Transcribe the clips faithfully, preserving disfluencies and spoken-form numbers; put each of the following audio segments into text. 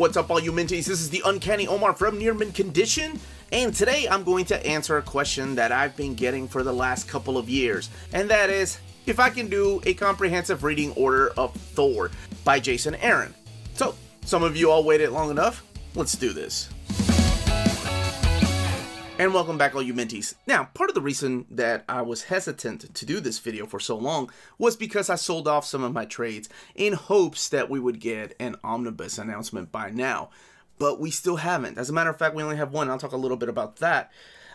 What's up, all you Minties? This is the Uncanny Omar from Near Mint Condition, and today I'm going to answer a question that I've been getting for the last couple of years, and that is if I can do a comprehensive reading order of Thor by Jason Aaron. So, some of you all waited long enough, let's do this. And welcome back, all you Minties. Now, part of the reason that I was hesitant to do this video for so long was because I sold off some of my trades in hopes that we would get an omnibus announcement by now, but we still haven't. As a matter of fact, we only have one. I'll talk a little bit about that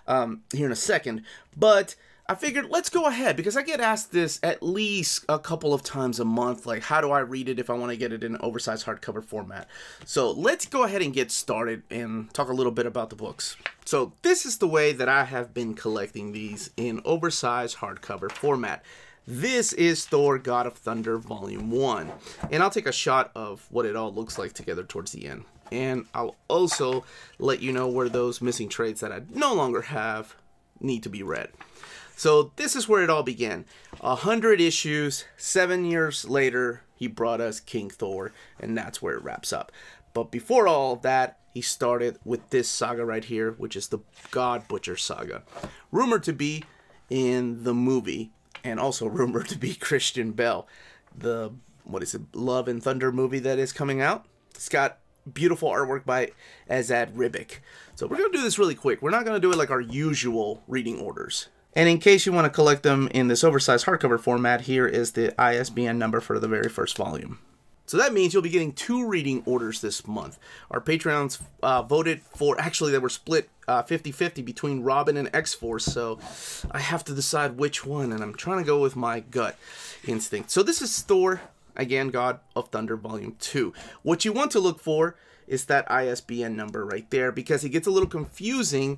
um, here in a second, but I figured let's go ahead because I get asked this at least a couple of times a month, like how do I read it if I want to get it in oversized hardcover format. So let's go ahead and get started and talk a little bit about the books. So this is the way that I have been collecting these in oversized hardcover format. This is Thor, God of Thunder, Volume one. And I'll take a shot of what it all looks like together towards the end. And I'll also let you know where those missing trades that I no longer have need to be read. So this is where it all began. A hundred issues, seven years later, he brought us King Thor, and that's where it wraps up. But before all of that, he started with this saga right here, which is the God Butcher saga. Rumored to be in the movie, and also rumored to be Christian Bale. The, what is it, Love and Thunder movie that is coming out. It's got beautiful artwork by Azad Ribic. So we're going to do this really quick. We're not going to do it like our usual reading orders. And in case you want to collect them in this oversized hardcover format, here is the I S B N number for the very first volume. So that means you'll be getting two reading orders this month. Our Patreons uh, voted for, actually they were split fifty fifty uh, between Robin and X-Force, so I have to decide which one, and I'm trying to go with my gut instinct. So this is Thor, again, God of Thunder, Volume two. What you want to look for is that I S B N number right there, because it gets a little confusing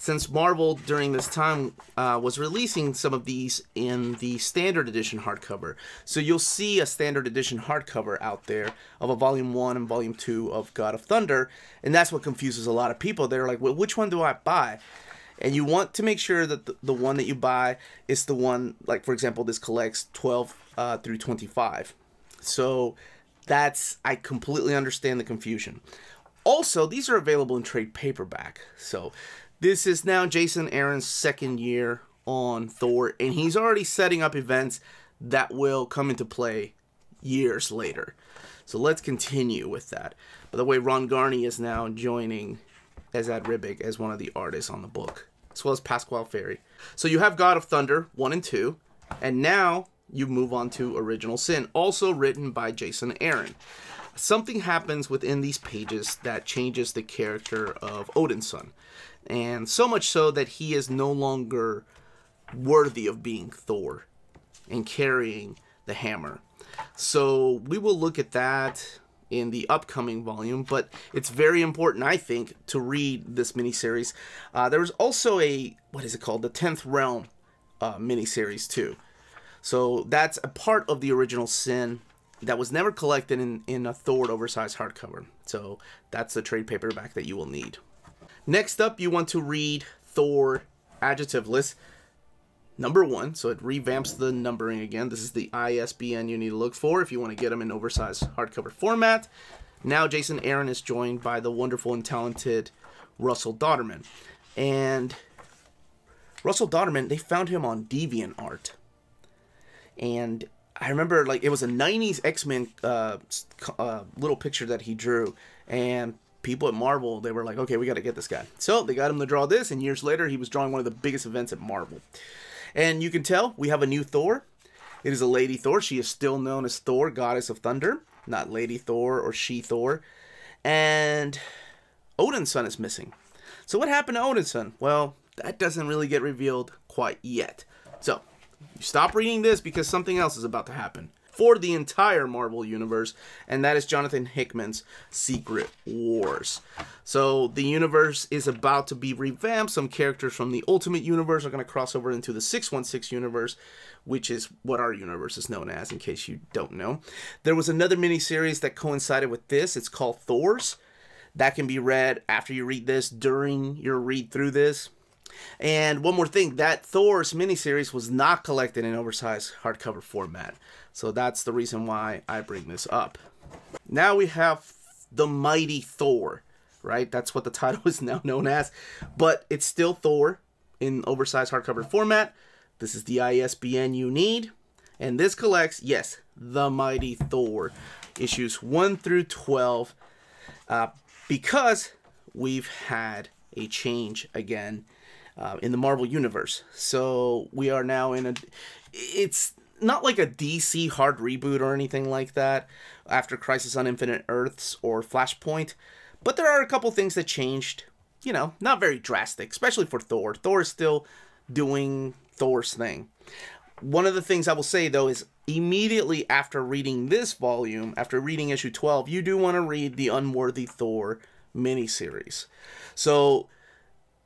since Marvel during this time uh, was releasing some of these in the standard edition hardcover. So you'll see a standard edition hardcover out there of a volume one and volume two of God of Thunder, and that's what confuses a lot of people. They're like, well, which one do I buy? And you want to make sure that the, the one that you buy is the one, like for example, this collects twelve uh, through twenty-five. So that's, I completely understand the confusion. Also, these are available in trade paperback. So this is now Jason Aaron's second year on Thor, and he's already setting up events that will come into play years later. So let's continue with that. By the way, Ron Garney is now joining Azad Ribic as one of the artists on the book, as well as Pasquale Ferry. So you have God of Thunder one and two, and now you move on to Original Sin, also written by Jason Aaron. Something happens within these pages that changes the character of Odin's son, and so much so that he is no longer worthy of being Thor and carrying the hammer. So we will look at that in the upcoming volume, but it's very important, I think, to read this miniseries. Uh, there was also a, what is it called, the Tenth Realm uh, miniseries too. So that's a part of the Original Sin that was never collected in, in a Thor oversized hardcover. So that's the trade paperback that you will need. Next up, you want to read Thor Adjective List number one. So it revamps the numbering again. This is the I S B N you need to look for if you want to get them in oversized hardcover format. Now Jason Aaron is joined by the wonderful and talented Russell Dauterman. And Russell Dauterman, they found him on DeviantArt. And I remember, like, it was a nineties X-Men uh, uh, little picture that he drew, and people at Marvel, they were like, okay, we got to get this guy. So they got him to draw this, and years later, he was drawing one of the biggest events at Marvel. And you can tell, we have a new Thor. It is a Lady Thor. She is still known as Thor, Goddess of Thunder, not Lady Thor or She Thor. And Odin's son is missing. So what happened to Odin's son? Well, that doesn't really get revealed quite yet. So you stop reading this because something else is about to happen for the entire Marvel Universe, and that is Jonathan Hickman's Secret Wars. So the universe is about to be revamped. Some characters from the Ultimate Universe are going to cross over into the six one six universe, which is what our universe is known as, in case you don't know. There was another miniseries that coincided with this. It's called Thors. That can be read after you read this, during your read through this. And one more thing, that Thor's miniseries was not collected in oversized hardcover format. So that's the reason why I bring this up. Now we have the Mighty Thor, right? That's what the title is now known as. But it's still Thor in oversized hardcover format. This is the I S B N you need. And this collects, yes, the Mighty Thor, issues one through twelve, uh, because we've had a change again uh, in the Marvel Universe. So we are now in a... It's not like a D C hard reboot or anything like that after Crisis on Infinite Earths or Flashpoint, but there are a couple things that changed, you know, not very drastic, especially for Thor. Thor is still doing Thor's thing. One of the things I will say, though, is immediately after reading this volume, after reading issue twelve, you do want to read the Unworthy Thor miniseries. So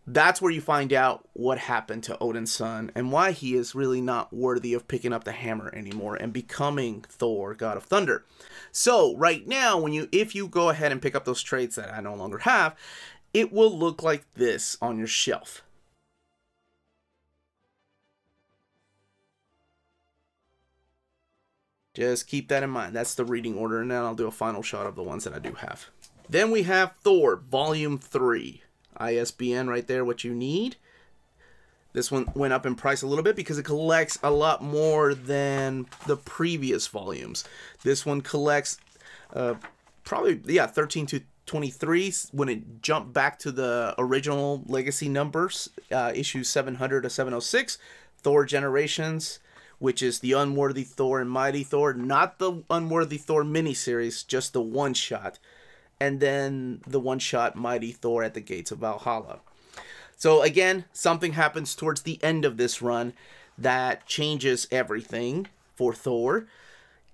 that's where you find out what happened to Odin's son and why he is really not worthy of picking up the hammer anymore and becoming Thor, God of Thunder. So right now, when you if you go ahead and pick up those trades that I no longer have, it will look like this on your shelf. Just keep that in mind. That's the reading order, and then I'll do a final shot of the ones that I do have. Then we have Thor, Volume three. I S B N right there, what you need. This one went up in price a little bit because it collects a lot more than the previous volumes. This one collects uh, probably, yeah, thirteen to twenty-three when it jumped back to the original legacy numbers, uh, issues seven hundred to seven oh six, Thor Generations, which is the Unworthy Thor and Mighty Thor, not the Unworthy Thor miniseries, just the one-shot. And then the one-shot Mighty Thor at the Gates of Valhalla. So again, something happens towards the end of this run that changes everything for Thor.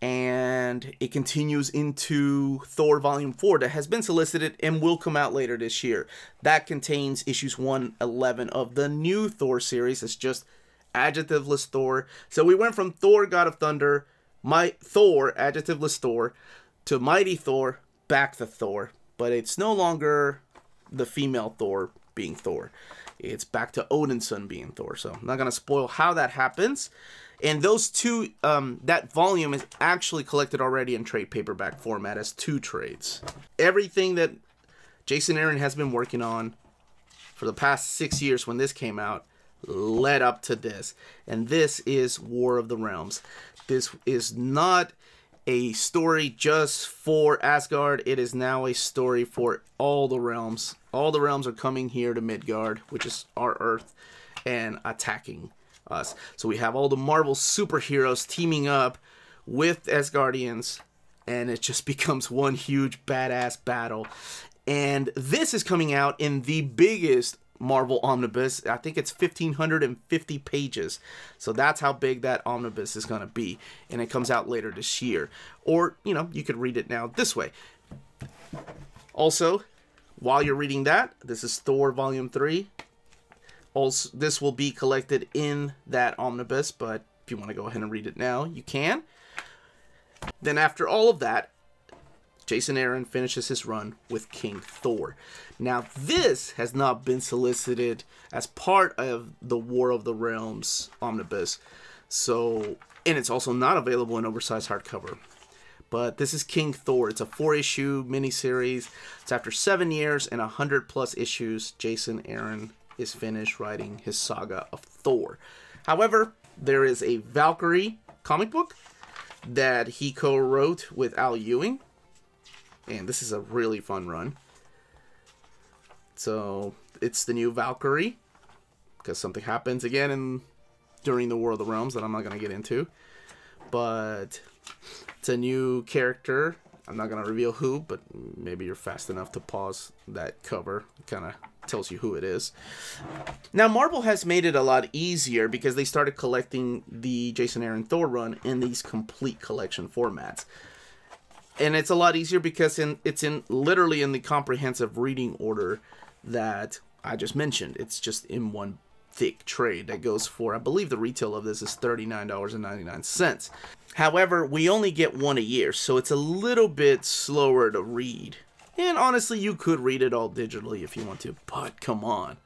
And it continues into Thor Volume four that has been solicited and will come out later this year. That contains issues one eleven of the new Thor series. It's just adjectiveless Thor. So we went from Thor, God of Thunder, my Thor, adjectiveless Thor, to Mighty Thor, back to Thor. But it's no longer the female Thor being Thor. It's back to Odin's son being Thor. So I'm not going to spoil how that happens. And those two, um, that volume is actually collected already in trade paperback format as two trades. Everything that Jason Aaron has been working on for the past six years when this came out led up to this, and this is War of the Realms. This is not a story just for Asgard. It is now a story for all the realms. All the realms are coming here to Midgard, which is our Earth, and attacking us. So we have all the Marvel superheroes teaming up with Asgardians, and it just becomes one huge badass battle. And this is coming out in the biggest Marvel omnibus. I think it's fifteen fifty pages, so that's how big that omnibus is going to be, and it comes out later this year. Or, you know, you could read it now this way. Also, while you're reading that, this is Thor Volume three. Also, this will be collected in that omnibus, but if you want to go ahead and read it now, you can. Then after all of that, Jason Aaron finishes his run with King Thor. Now, this has not been solicited as part of the War of the Realms omnibus. So, and it's also not available in oversized hardcover. But this is King Thor. It's a four-issue miniseries. It's after seven years and one hundred plus issues, Jason Aaron is finished writing his saga of Thor. However, there is a Valkyrie comic book that he co-wrote with Al Ewing. And this is a really fun run. So it's the new Valkyrie, because something happens again in, during the War of the Realms that I'm not going to get into. But it's a new character. I'm not going to reveal who, but maybe you're fast enough to pause that cover. It kind of tells you who it is. Now, Marvel has made it a lot easier because they started collecting the Jason Aaron Thor run in these complete collection formats. And it's a lot easier because in, it's in literally in the comprehensive reading order that I just mentioned. It's just in one thick trade that goes for, I believe the retail of this is thirty-nine ninety-nine. However, we only get one a year, so it's a little bit slower to read. And honestly, you could read it all digitally if you want to, but come on.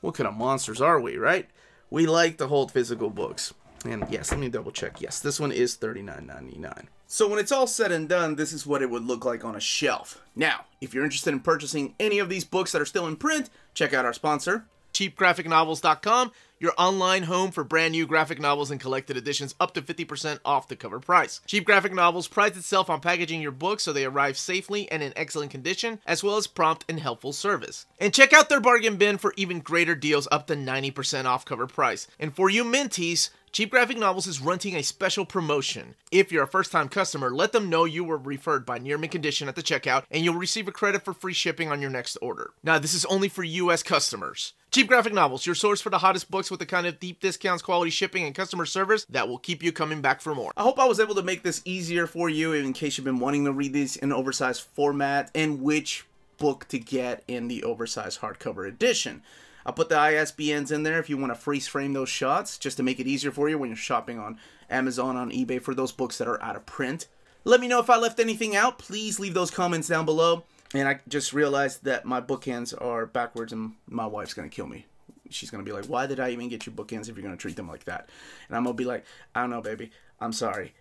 What kind of monsters are we, right? We like to hold physical books. And yes, let me double check. Yes, this one is thirty-nine ninety-nine. So when it's all said and done, this is what it would look like on a shelf. Now, if you're interested in purchasing any of these books that are still in print, check out our sponsor, Cheap Graphic Novels dot com, your online home for brand new graphic novels and collected editions up to fifty percent off the cover price. Cheap Graphic Novels prides itself on packaging your books so they arrive safely and in excellent condition, as well as prompt and helpful service. And check out their bargain bin for even greater deals up to ninety percent off cover price. And for you Minties, Cheap Graphic Novels is running a special promotion. If you're a first-time customer, let them know you were referred by Near Mint Condition at the checkout, and you'll receive a credit for free shipping on your next order. Now, this is only for U S customers. Cheap Graphic Novels, your source for the hottest books with the kind of deep discounts, quality shipping, and customer service that will keep you coming back for more. I hope I was able to make this easier for you in case you've been wanting to read these in oversized format and which book to get in the oversized hardcover edition. I'll put the I S B Ns in there if you want to freeze frame those shots, just to make it easier for you when you're shopping on Amazon, on eBay for those books that are out of print. Let me know if I left anything out. Please leave those comments down below. And I just realized that my bookends are backwards and my wife's going to kill me. She's going to be like, why did I even get you bookends if you're going to treat them like that? And I'm going to be like, I don't know, baby. I'm sorry.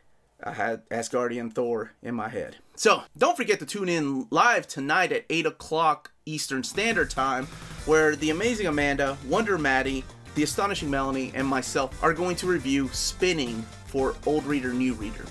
I had Asgardian Thor in my head. So don't forget to tune in live tonight at eight o'clock Eastern Standard Time, where the Amazing Amanda, Wonder Maddie, the Astonishing Melanie, and myself are going to review Spinning for Old Reader, New Reader.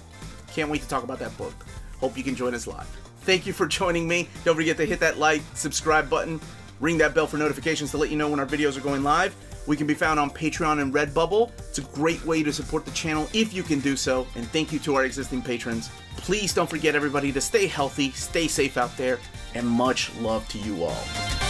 Can't wait to talk about that book. Hope you can join us live. Thank you for joining me. Don't forget to hit that like, subscribe button, ring that bell for notifications to let you know when our videos are going live. We can be found on Patreon and Redbubble. It's a great way to support the channel if you can do so. And thank you to our existing patrons. Please don't forget, everybody, to stay healthy, stay safe out there, and much love to you all.